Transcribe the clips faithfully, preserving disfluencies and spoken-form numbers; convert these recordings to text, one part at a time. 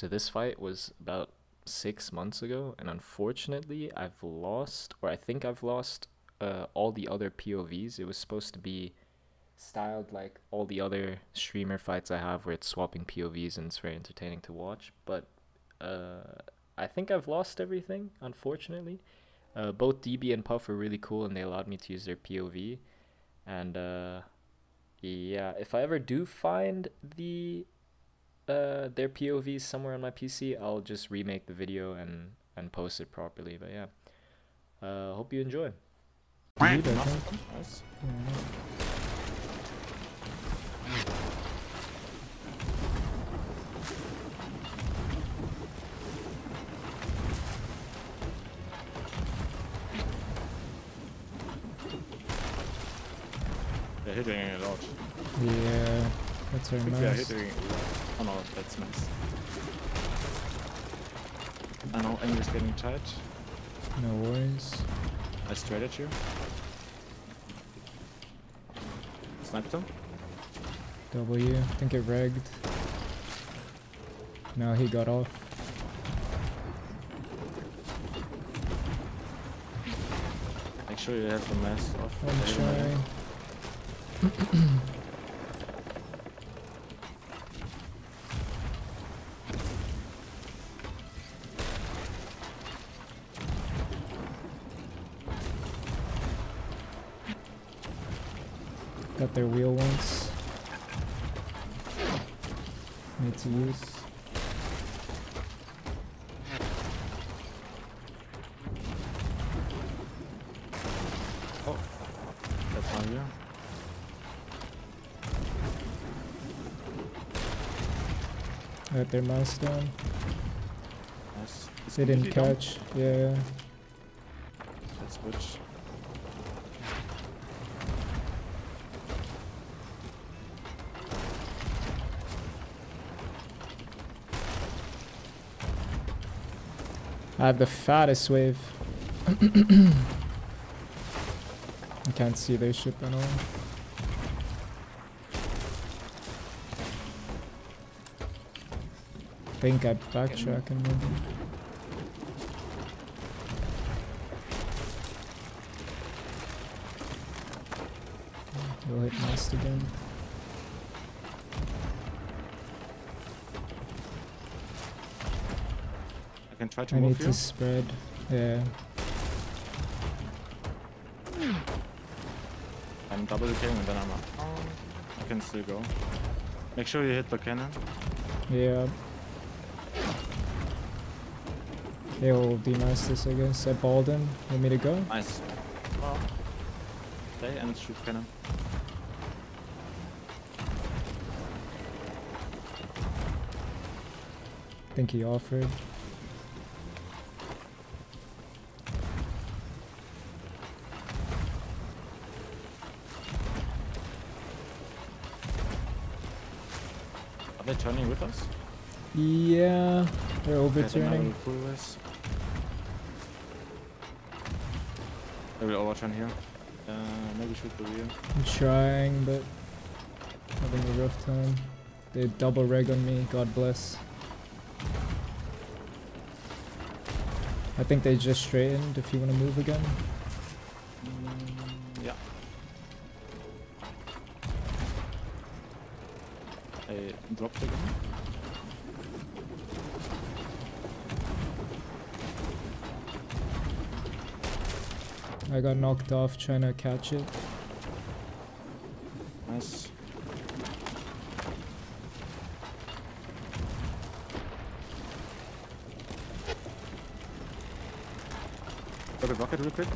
So this fight was about six months ago, and unfortunately I've lost, or I think I've lost, uh, all the other P O Vs. It was supposed to be styled like all the other streamer fights I have, where it's swapping P O Vs and it's very entertaining to watch, but uh, I think I've lost everything, unfortunately. Uh, both D B and Puff were really cool, and they allowed me to use their P O V, and uh, yeah, if I ever do find the uh, their P O Vs somewhere on my P C, I'll just remake the video and, and post it properly, but yeah, uh, hope you enjoy. Dude, they're hitting it a lot. Yeah, that's very nice. They're hitting it a lot. Oh no, that's nice. I know Angry's getting tight. No worries. I straight at you. Sniped him. W, I think it regged. No, he got off. Make sure you have the mask off. I'm trying. Got their wheel once. Need to use. Oh, that's on you. Got their mouse down. Nice. They didn't catch. Down. Yeah. That's good. I have the fattest wave. I can't see their ship at all. I think I backtrack and maybe. We'll hit mast again. I can try to I move need you. to spread. Yeah. I'm double killing and then I'm up. Oh, I can still go. Make sure you hit the cannon. Yeah. They'll demast this, I guess. I balled him. Want me to go? Nice. Well, stay and shoot cannon. I think he offered. They're turning with us? Yeah, they're overturning. They will overturn here. Uh, maybe shoot the wheel. I'm trying, but having a rough time. They double reg on me, God bless. I think they just straightened if you want to move again. Mm, yeah. I dropped again. I got knocked off trying to catch it. Nice. Got a rocket real quick.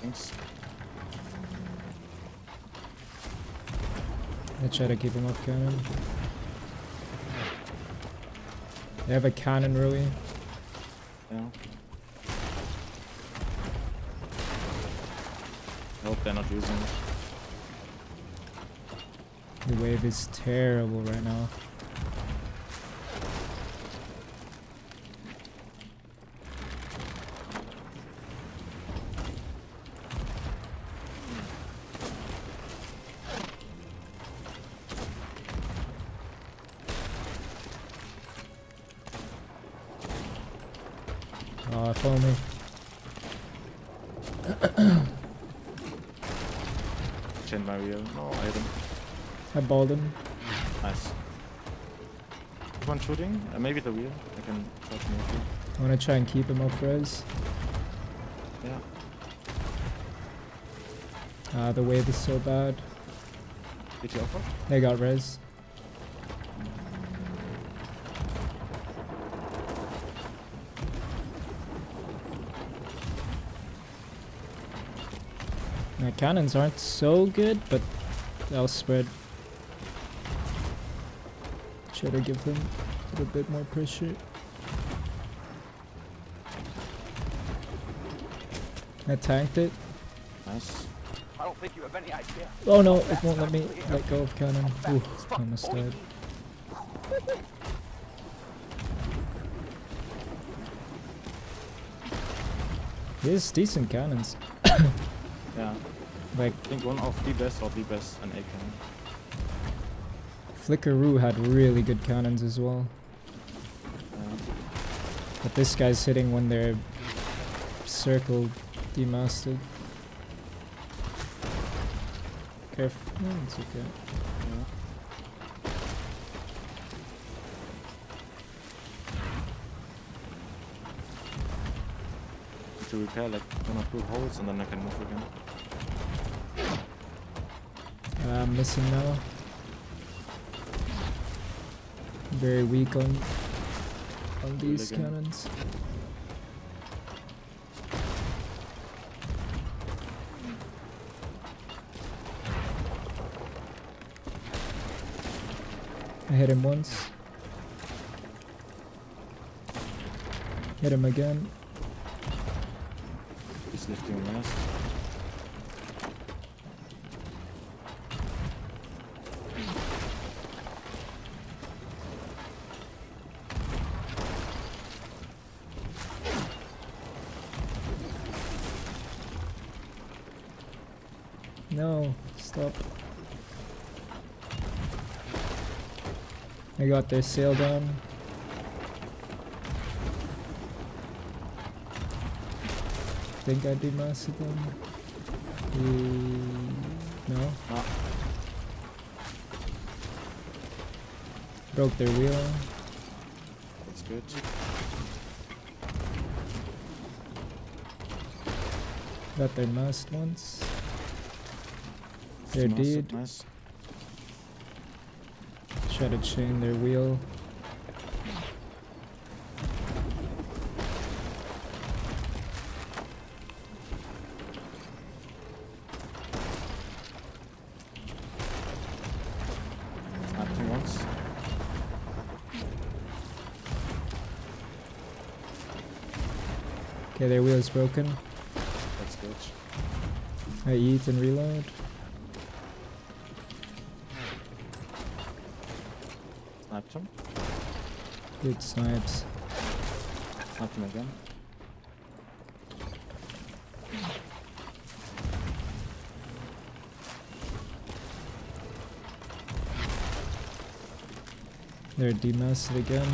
Thanks. I try to keep him off cannon. They have a cannon, really. Yeah. I hope they're not using it. The wave is terrible right now. Oh, follow me. Chain Mario, no item. I balled him. Nice. One shooting? Uh, maybe the wheel. I can try to move him. I want to try and keep him off res. Yeah. Uh, the wave is so bad. Did you offer? They got res. My cannons aren't so good, but they'll spread. Should I give them a little bit more pressure? I tanked it. Nice. I don't think you have any idea. Oh no, it won't let me let go of cannon. Ooh, I almost died. Here's decent cannons. Yeah. Like, I think one of the best or the best an A cannon. Flickaroo had really good cannons as well. Yeah. But this guy's hitting when they're circled, demasted. Careful. No, it's okay. Yeah. To repair like one or two holes and then I can move again. Uh, I'm missing now. Very weak on on these cannons. I hit him once. Hit him again. Lifting last. No, stop. I got their sail down. I think I demasted them. Uh, no. Ah. Broke their wheel. That's good. Got their mast once. Their deed. Nice. Try to chain their wheel. Okay, their wheel is broken. That's good. I eat and reload. Sniped him. Good snipes. Sniped him again. They're demasted again.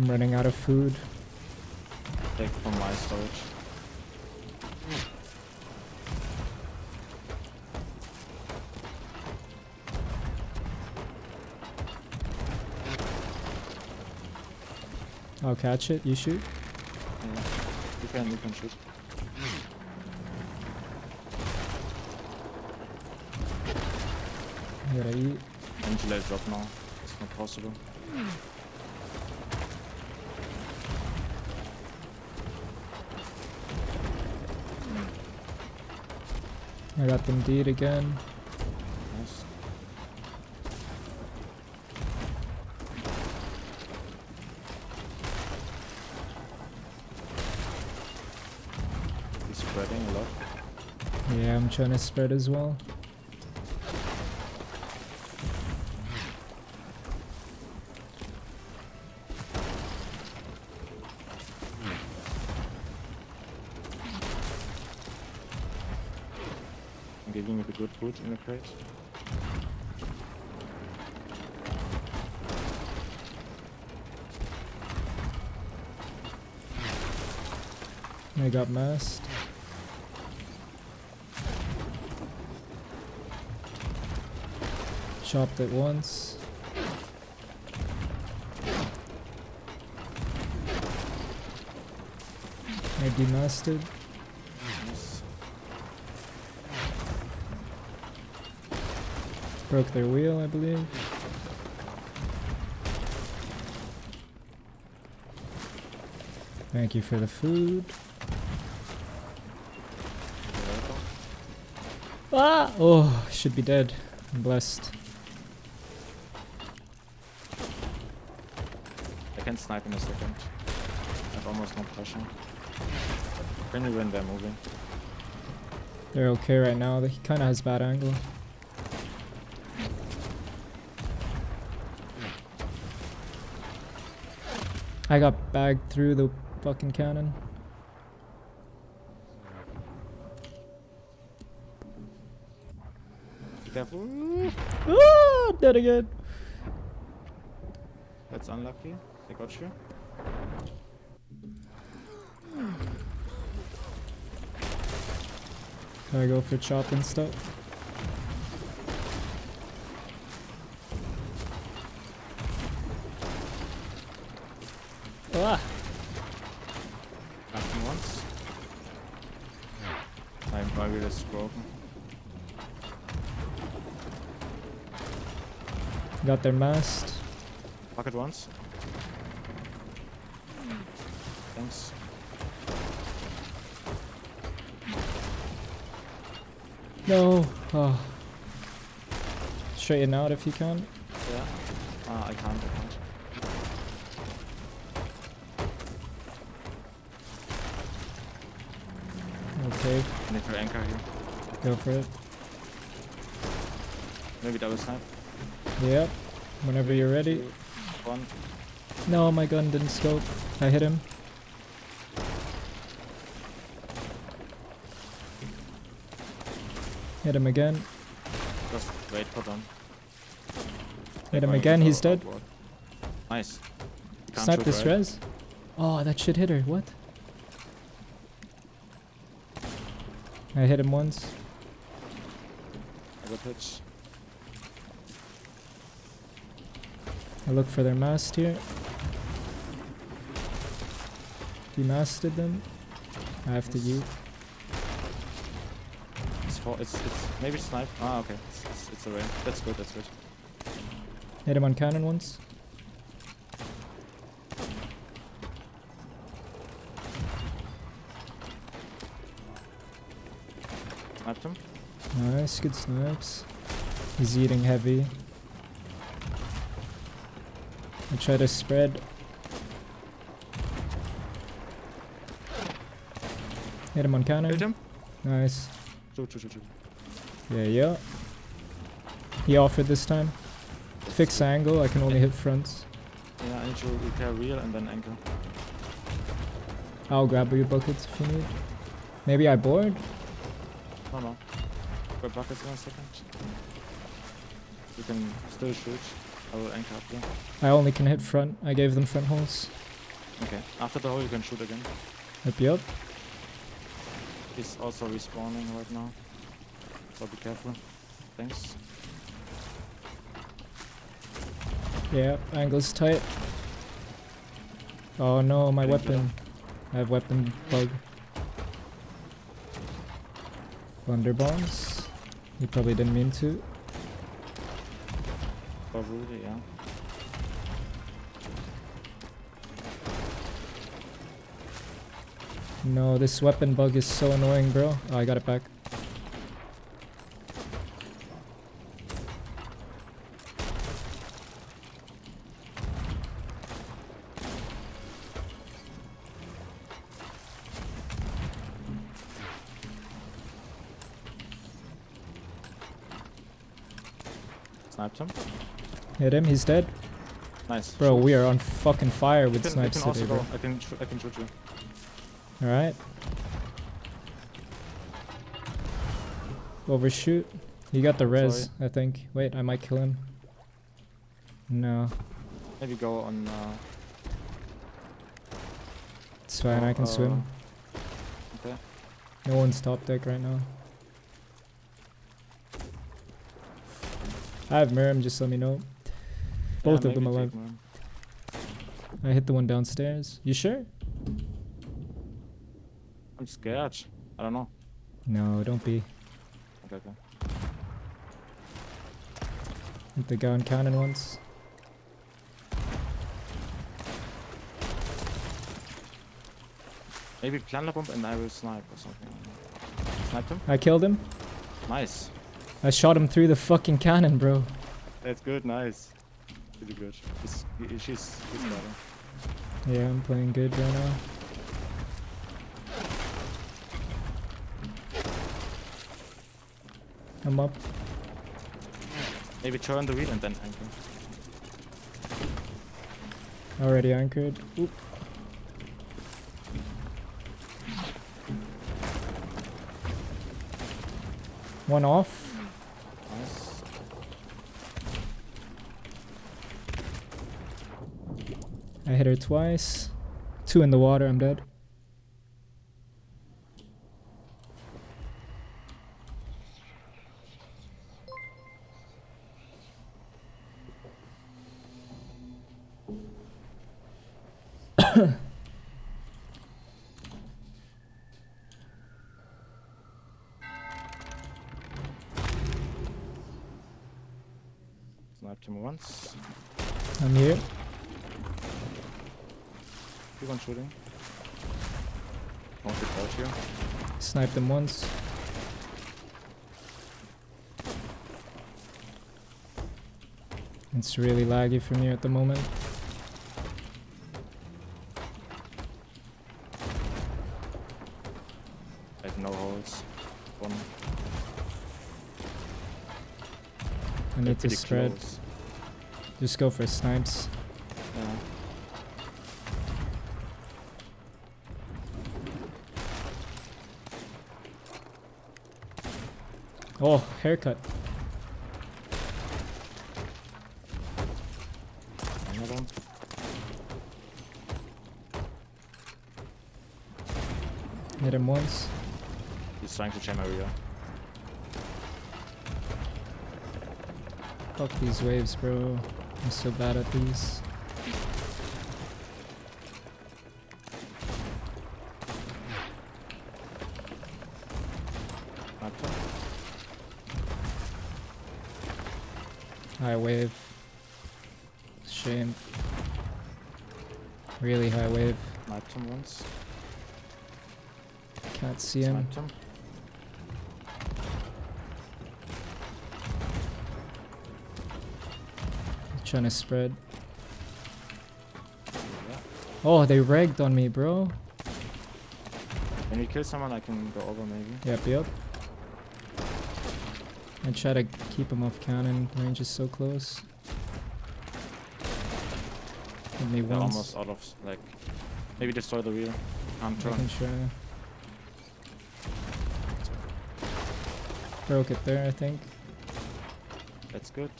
I'm running out of food. Take from my storage. Mm. I'll catch it. You shoot. Yeah. You can. You can shoot. Mm. Here I eat. Angela drop now. It's not possible. Mm. I got them deed again. Nice. He's spreading a lot. Yeah, I'm trying to spread as well. I'm giving you the good food in the crate. I got messed. Chopped it once. I demasted. Broke their wheel, I believe. Thank you for the food. Ah! Oh, should be dead. I'm blessed. I can snipe in a second. I have almost no pressure. Only when they're moving. They're okay right now. He kind of has bad angle. I got bagged through the fucking cannon. Careful. Ah, dead again. That's unlucky. They got you. Can I go for chop and stuff? Ah! Nothing once. My bugger is broken. Got their mast. Fuck it once. Thanks. No. Oh. Straighten out if you can. Yeah. Ah, uh, I can't. I can't. Okay. I need to anchor here. Go for it. Maybe double snipe. Yep. Whenever you're ready. One. No, my gun didn't scope. I hit him. Hit him again. Just wait for them. Hit him again, he's dead. Outboard. Nice. Can't snipe this right. Res. Oh, that shit hit her. What? I hit him once. I got hit. I look for their mast here. Demasted them. I have to use. It's for it's it's maybe snipe. Ah, okay. It's it's, it's a rain. That's good. That's good. Hit him on cannon once. Sniped him. Nice, good snipes. He's eating heavy. I try to spread. Hit him on counter. Hit him. Nice. Shoot, shoot, shoot, shoot. Yeah, yeah. He offered this time. To fix angle, I can only hit fronts. Yeah, I need to repair wheel and then anchor. I'll grab your buckets if you need. Maybe I board? No, no. Grab buckets in a second. You can still shoot. I will anchor up there. I only can hit front. I gave them front holes. Okay. After the hole you can shoot again. Yep, yep. He's also respawning right now. So be careful. Thanks. Yeah, angle's tight. Oh no, my weapon. I have weapon bug. Thunder bombs. He probably didn't mean to. Probably, yeah. No, this weapon bug is so annoying, bro. Oh, I got it back. Sniped him. Hit him, he's dead. Nice. Bro, we are on fucking fire with snipes today, bro. I can I can shoot you. Alright. Overshoot. He got the res, sorry. I think. Wait, I might kill him. No. Maybe go on... Uh... It's fine, oh, I can uh... swim. Okay. No one's top deck right now. I have Mirim, just let me know. Both yeah, of them alive. I hit the one downstairs. You sure? I'm scared. I don't know. No, don't be. Okay, okay. Hit the guy on cannon once. Maybe plan a bomb and I will snipe or something. Sniped him? I killed him. Nice. I shot him through the fucking cannon, bro. That's good, nice. Pretty good. He's, he's, he's better. Yeah, I'm playing good right now. I'm up. Maybe turn the wheel and then anchor. Already anchored. Oop. One off. I hit her twice. Two in the water, I'm dead. Sniped him once. I'm here. Keep on shooting. Don't get out here. Snipe them once. It's really laggy for me at the moment. I have no holes. One. I need to spread. Close. Just go for snipes. Yeah. Oh, haircut. Another one. Hit him once. He's trying to jam area. Fuck these waves, bro. I'm so bad at these. High wave. Shame. Really high wave. Sniped him once. Can't see him. Sniped him. Trying to spread. Yeah. Oh, they ragged on me, bro. When you kill someone, I can go over maybe. Yep, yep. I try to keep him off cannon, range is so close. Hit me once. Almost out of, like, maybe destroy the wheel. I'm trying. Broke it there, I think. That's good.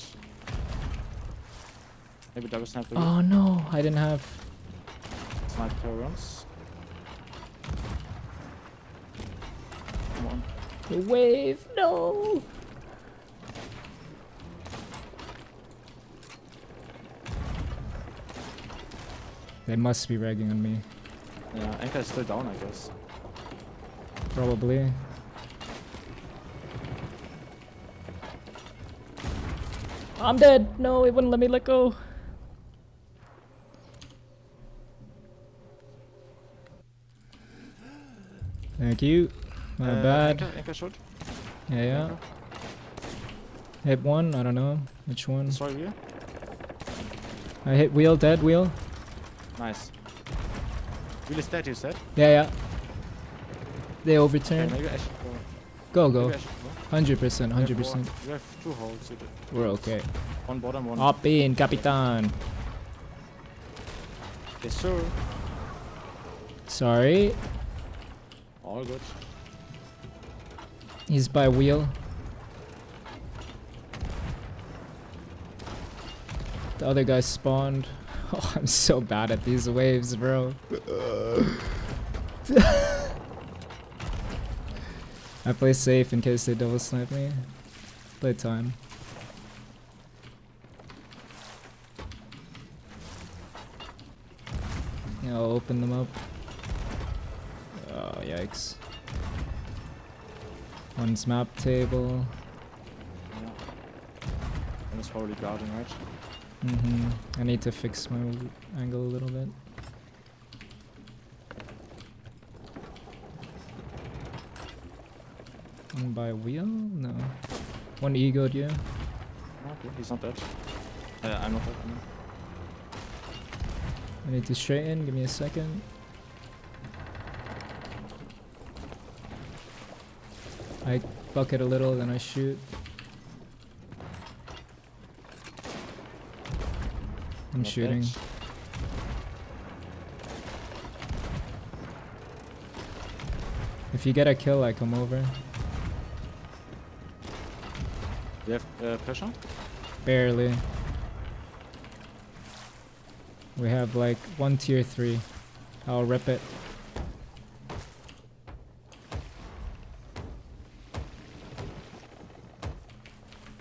Maybe double snap the wheel. Oh no, I didn't have. Snipe her once. Come on. The wave, no! They must be ragging on me. Yeah, Anchor is still down, I guess. Probably. I'm dead! No, it wouldn't let me let go! Thank you. My uh, bad. Anchor, anchor shot. Yeah, yeah. Anchor. Hit one, I don't know. Which one? Sorry, wheel? I hit wheel, dead wheel. Nice. Wheel is dead, you said? Yeah, yeah. They overturned. Okay, maybe I should go. Go, go. one hundred percent, one hundred percent. You have two holes. We're okay. One bottom, one. Up in, Capitan. Yes, sir. Sorry. All good. He's by wheel. The other guy spawned. Oh, I'm so bad at these waves, bro. I play safe in case they double snipe me. Play time. Yeah, I'll open them up. Oh, yikes. One's map table. Yeah. And it's probably guarding, right? Mm-hmm. I need to fix my angle a little bit. One by wheel? No. One egoed, yeah. Okay, he's not dead. Uh, I'm not dead. No. I need to straighten, give me a second. I bucket a little, then I shoot. I'm not shooting. Bitch. If you get a kill, I come over. You have uh, pressure? Barely. We have like one tier three. I'll rip it.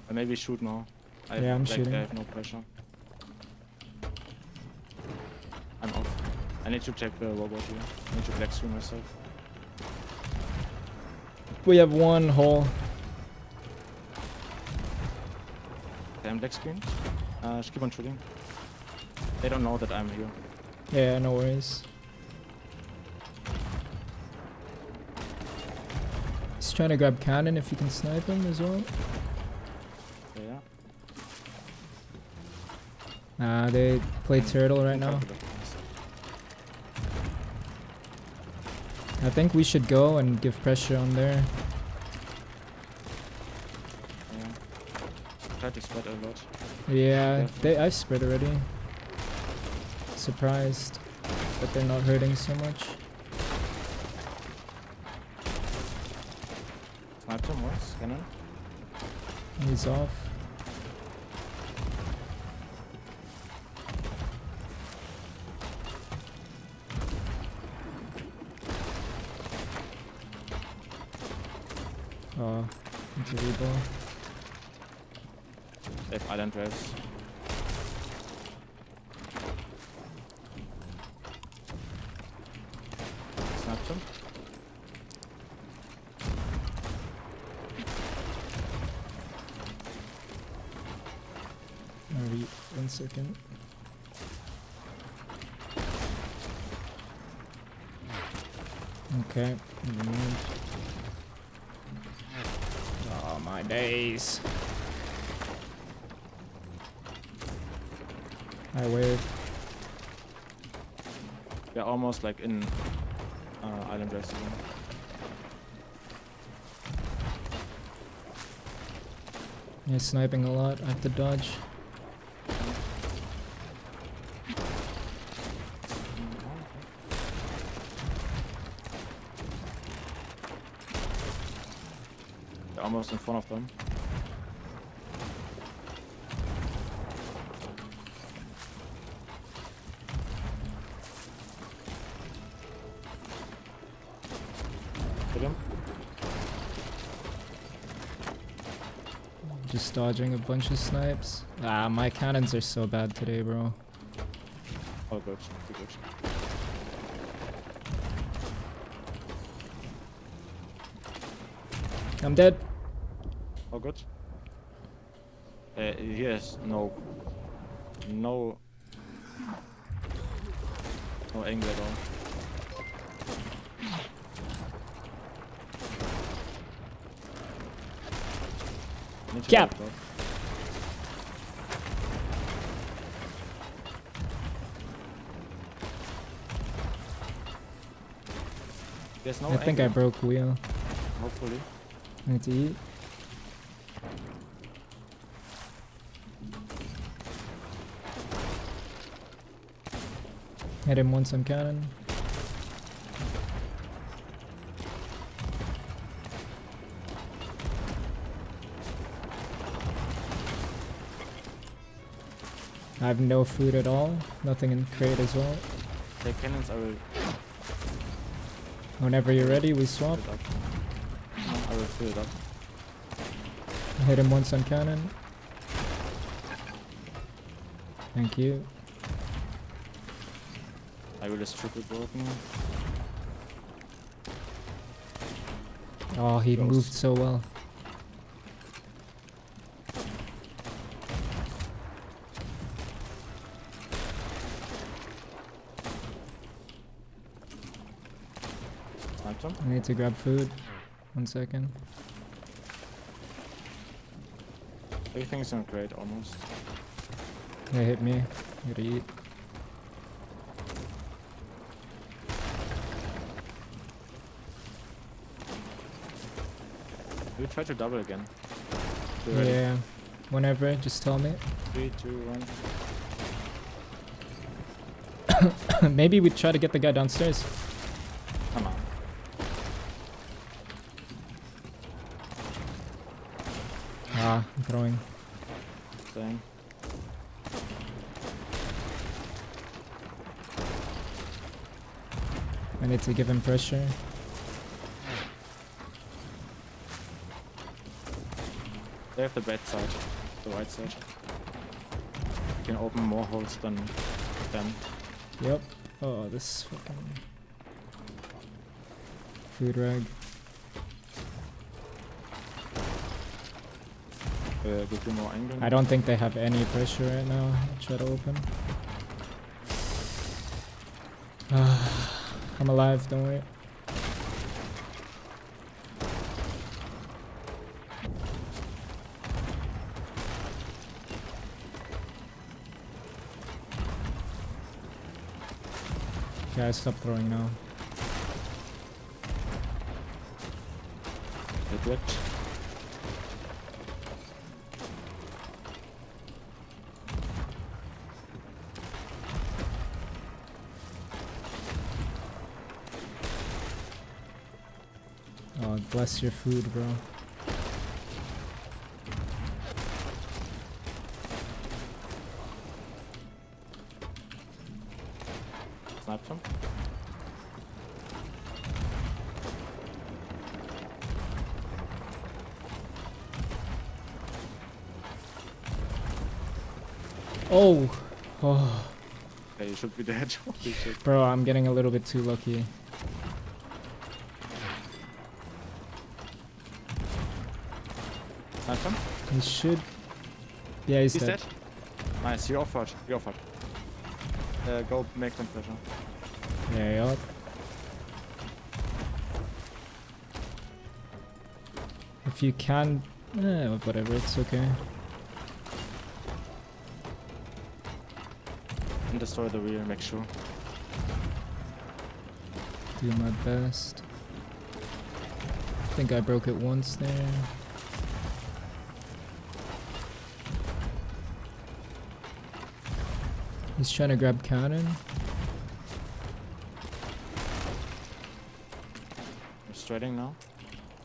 I maybe shoot now. I yeah, I'm like, shooting. I have no pressure. I need to check the robot here. I need to black screen myself. We have one hole. Damn black screen. Uh, just keep on shooting. They don't know that I'm here. Yeah, no worries. He's trying to grab cannon if you can snipe him as well. Yeah. Nah, they play turtle right now. I think we should go and give pressure on there. Yeah. Try to spread a lot. Yeah, they, I spread already. Surprised that they're not hurting so much. Sniped him once, cannon. He's off. Oh, into the ball. They have island waves. Snapped him. Maybe one second. Okay, never mind. My days. I wave. They're almost like in uh, island race. Yeah, sniping a lot. I have to dodge. Almost in front of them. Hit him. Just dodging a bunch of snipes. Ah, my cannons are so bad today, bro. Oh, good. Good, good. I'm dead. Oh, good. Uh, yes, no. No. No angle at all. Cap! There's no I angle. think I broke wheel. Hopefully. I need to eat. Hit him once on cannon. I have no food at all. Nothing in the crate as well. The cannons are... Whenever you're ready, we swap. I will fill it up. Hit him once on cannon. Thank you. I will just triple bolt now. Oh, he Ghost. moved so well. I need to grab food. One second. Everything's on crate almost. They hit me. I gotta eat. We try to double again. Yeah. Whenever, just tell me. Three, two, one. Maybe we try to get the guy downstairs. Come on. Ah, I'm throwing. Dang. I need to give him pressure. They have the bad side, the right side. You can open more holes than them. Yep. Oh, this fucking food rag. Uh, give you more angle. I don't think they have any pressure right now. I'll try to open. I'm alive. Don't worry. Guys, stop throwing now. It worked. Oh, bless your food, bro. Him. Oh, oh. Hey, you should be dead. Bro, I'm getting a little bit too lucky. Not him? He should. Yeah, he's, he's dead. dead. Nice, you offered. You offered. Uh, go make some pressure. Yeah, yup. If you can, eh, whatever, it's okay. And destroy the wheel, make sure. Do my best. I think I broke it once there. He's trying to grab cannon. I'm strutting now.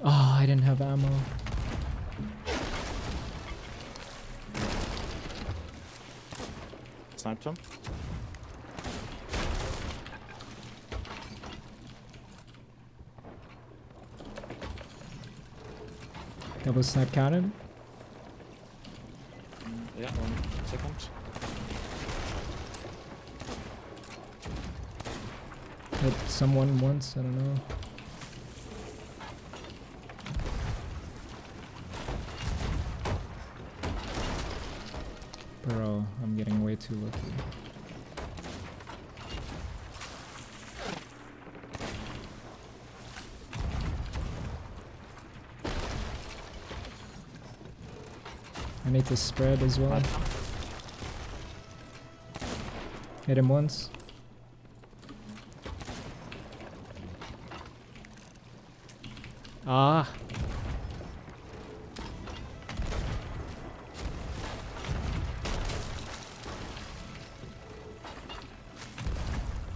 Oh, I didn't have ammo. Sniped him. Double snipe cannon. Mm, yeah, one second. Hit someone once, I don't know. Bro, I'm getting way too lucky. I need to spread as well. Hit him once. Ah.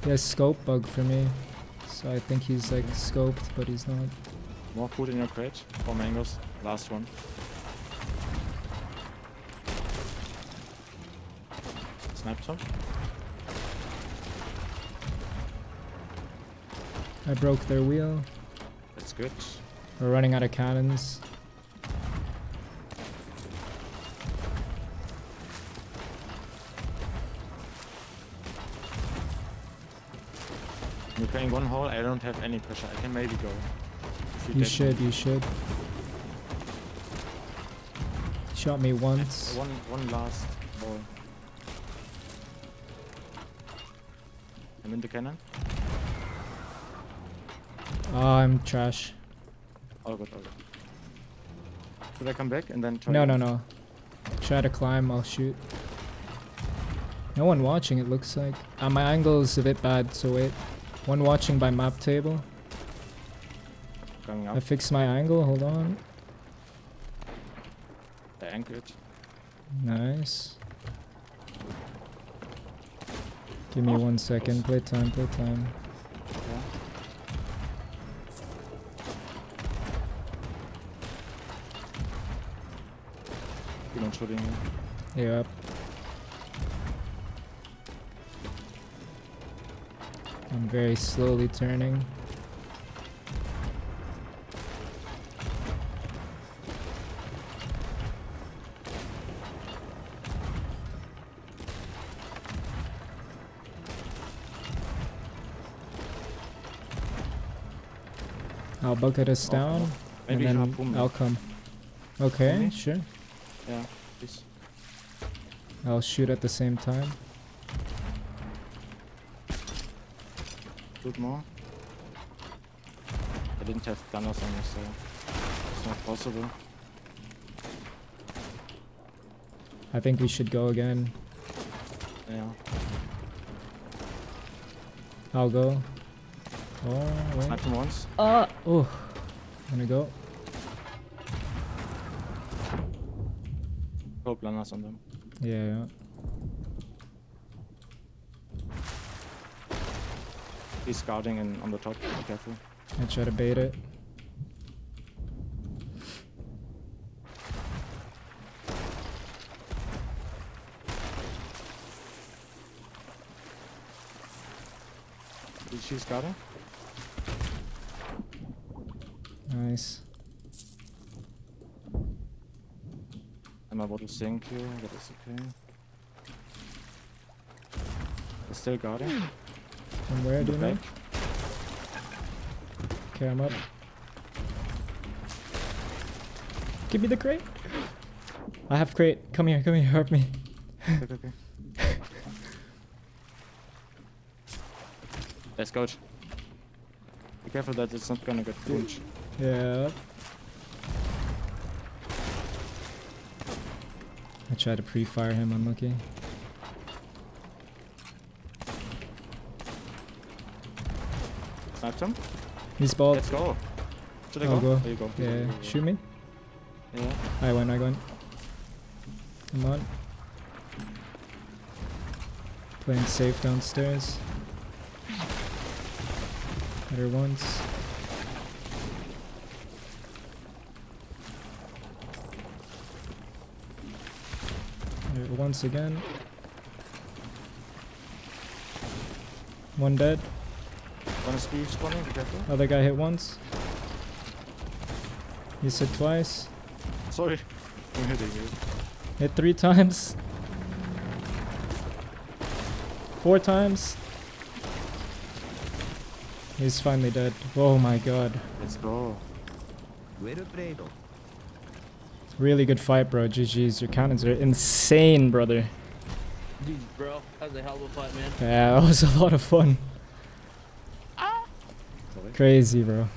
He has scope bug for me. So I think he's like scoped, but he's not. More food in your crate. Four mangoes. Last one. snipe some. I broke their wheel. That's good. We're running out of cannons. You're playing one hole, I don't have any pressure. I can maybe go. You, you should, me. you should. Shot me once. One, one last hole. I'm in the cannon. Oh, I'm trash. All good, all good. Should I come back and then try? No, no, no. Try to climb, I'll shoot. No one watching, it looks like. Uh, my angle is a bit bad, so wait. One watching by map table. Coming up. I fixed my angle, hold on. I anchored. Nice. Give me oh, one second, play time, play time. Shooting. Yep. I'm very slowly turning. I'll bucket us down, oh, oh. and then I'll come. Okay, Maybe? sure. Yeah. Please. I'll shoot at the same time. Shoot more. I didn't have gunners on me, so it's not possible. I think we should go again. Yeah. I'll go. Oh, wait. Sniped him once. Uh, oh. I'm gonna go. Planners on them. Yeah, yeah. He's scouting and on the top. Be careful. I try to bait it. Is she scouting? Nice. I'm about to sink here, but it's okay. They're still guarding. And where do you know? Okay, I'm up. Give me the crate! I have crate. Come here, come here, help me. Okay, okay. Let's go. Be careful that it's not gonna get punched. Yeah. I tried to pre-fire him, unlucky. Sniped him? He's bald. Let's go. Should I I'll go? go. Oh, you go. Yeah, yeah. Shoot me? Yeah. I went, I went. Come on. Playing safe downstairs. Hit her once. Once again. One dead. One speed spawning, be careful. Other guy hit once. He's hit twice. Sorry, I'm hitting you. Hit three times. Four times. He's finally dead. Oh my god. Let's go. Really good fight, bro. G G's. Your cannons are insane, brother. Dude, bro, that was a hell of a fight, man. Yeah, that was a lot of fun. Ah. Crazy, bro.